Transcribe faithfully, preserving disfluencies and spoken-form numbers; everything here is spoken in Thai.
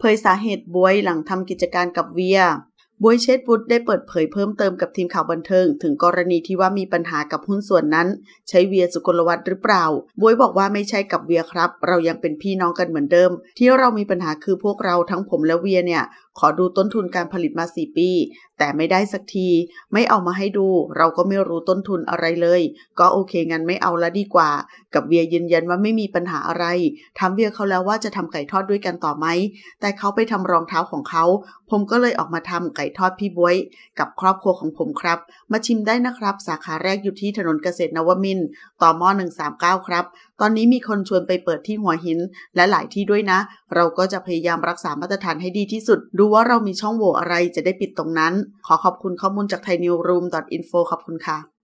เผยสาเหตุบ๊วยหลังทำกิจการกับเวียบ๊วยเชษฐวุฒิได้เปิดเผยเพิ่มเติมกับทีมข่าวบันเทิงถึงกรณีที่ว่ามีปัญหากับหุ้นส่วนนั้นใช้เวียสุกลวัฒน์หรือเปล่าบ๊วยบอกว่าไม่ใช่กับเวียครับเรายังเป็นพี่น้องกันเหมือนเดิมที่เรามีปัญหาคือพวกเราทั้งผมและเวียเนี่ยขอดูต้นทุนการผลิตมาสี่ปีแต่ไม่ได้สักทีไม่เอามาให้ดูเราก็ไม่รู้ต้นทุนอะไรเลยก็โอเคงั้นไม่เอาละดีกว่ากับเวียยืนยันว่าไม่มีปัญหาอะไรถามเวียเขาแล้วว่าจะทำไก่ทอดด้วยกันต่อไหมแต่เขาไปทำรองเท้าของเขาผมก็เลยออกมาทำไก่ทอดพี่บ๊วยกับครอบครัวของผมครับมาชิมได้นะครับสาขาแรกอยู่ที่ถนนเกษตรนวมินทร์ต่อมหนึ่งสามเก้าครับตอนนี้มีคนชวนไปเปิดที่หัวหินและหลายที่ด้วยนะเราก็จะพยายามรักษามาตรฐานให้ดีที่สุดดูว่าเรามีช่องโหว่อะไรจะได้ปิดตรงนั้นขอขอบคุณข้อมูลจาก ไทยนิวส์รูม ดอท อินโฟ ขอบคุณค่ะ